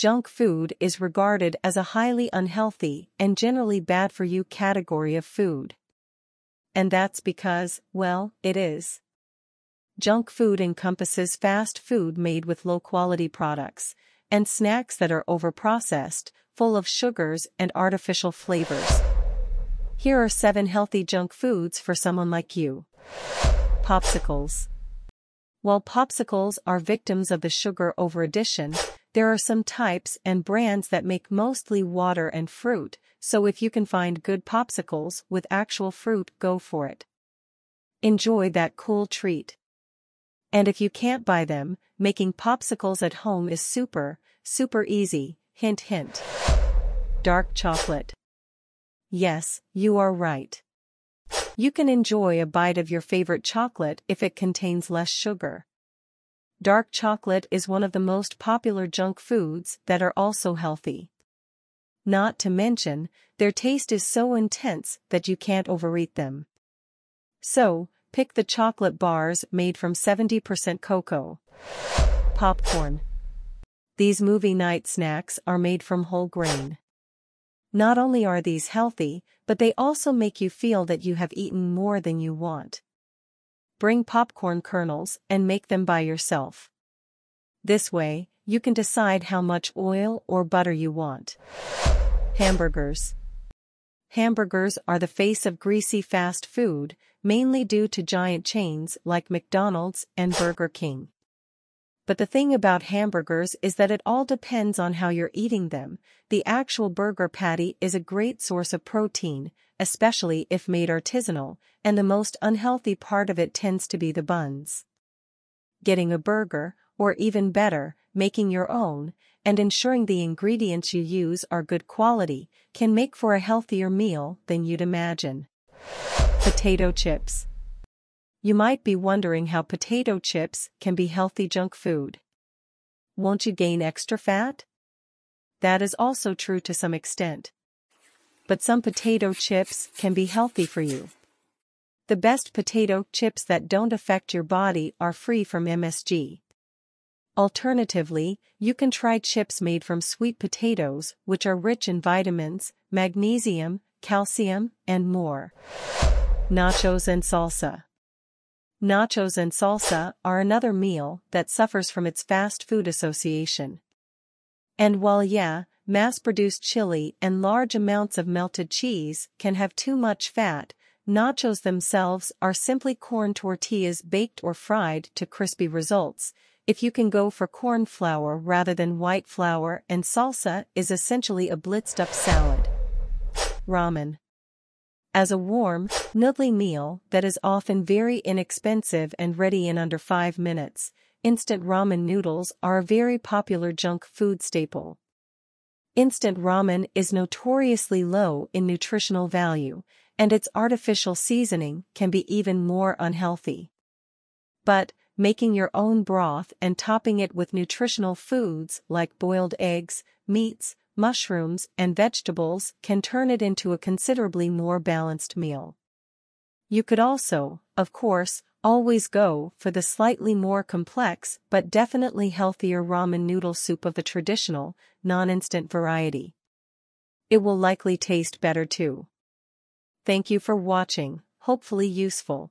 junk food is regarded as a highly unhealthy and generally bad for you category of food. And that's because, well, it is. Junk food encompasses fast food made with low-quality products, and snacks that are overprocessed, full of sugars and artificial flavors. Here are 7 healthy junk foods for someone like you. Popsicles. While popsicles are victims of the sugar overaddition, there are some types and brands that make mostly water and fruit, so if you can find good popsicles with actual fruit, go for it. Enjoy that cool treat. And if you can't buy them, making popsicles at home is super easy, hint hint. Dark chocolate. Yes, you are right. You can enjoy a bite of your favorite chocolate if it contains less sugar. Dark chocolate is one of the most popular junk foods that are also healthy. Not to mention, their taste is so intense that you can't overeat them. So, pick the chocolate bars made from 70% cocoa. Popcorn. These movie night snacks are made from whole grain. Not only are these healthy, but they also make you feel that you have eaten more than you want. Bring popcorn kernels and make them by yourself. This way, you can decide how much oil or butter you want. Hamburgers. Hamburgers are the face of greasy fast food, mainly due to giant chains like McDonald's and Burger King. But the thing about hamburgers is that it all depends on how you're eating them. The actual burger patty is a great source of protein, especially if made artisanal, and the most unhealthy part of it tends to be the buns. Getting a burger, or even better, making your own, and ensuring the ingredients you use are good quality, can make for a healthier meal than you'd imagine. Potato chips. You might be wondering how potato chips can be healthy junk food. Won't you gain extra fat? That is also true to some extent. But some potato chips can be healthy for you. The best potato chips that don't affect your body are free from MSG. Alternatively, you can try chips made from sweet potatoes, which are rich in vitamins, magnesium, calcium, and more. Nachos and salsa. Nachos and salsa are another meal that suffers from its fast food association. And while mass-produced chili and large amounts of melted cheese can have too much fat, nachos themselves are simply corn tortillas baked or fried to crispy results. If you can go for corn flour rather than white flour, and salsa is essentially a blitzed-up salad. Ramen. As a warm, noodly meal that is often very inexpensive and ready in under 5 minutes, instant ramen noodles are a very popular junk food staple. Instant ramen is notoriously low in nutritional value, and its artificial seasoning can be even more unhealthy. But, making your own broth and topping it with nutritional foods like boiled eggs, meats, mushrooms, and vegetables can turn it into a considerably more balanced meal. You could also, of course, always go for the slightly more complex but definitely healthier ramen noodle soup of the traditional, non-instant variety. It will likely taste better too. Thank you for watching, hopefully useful.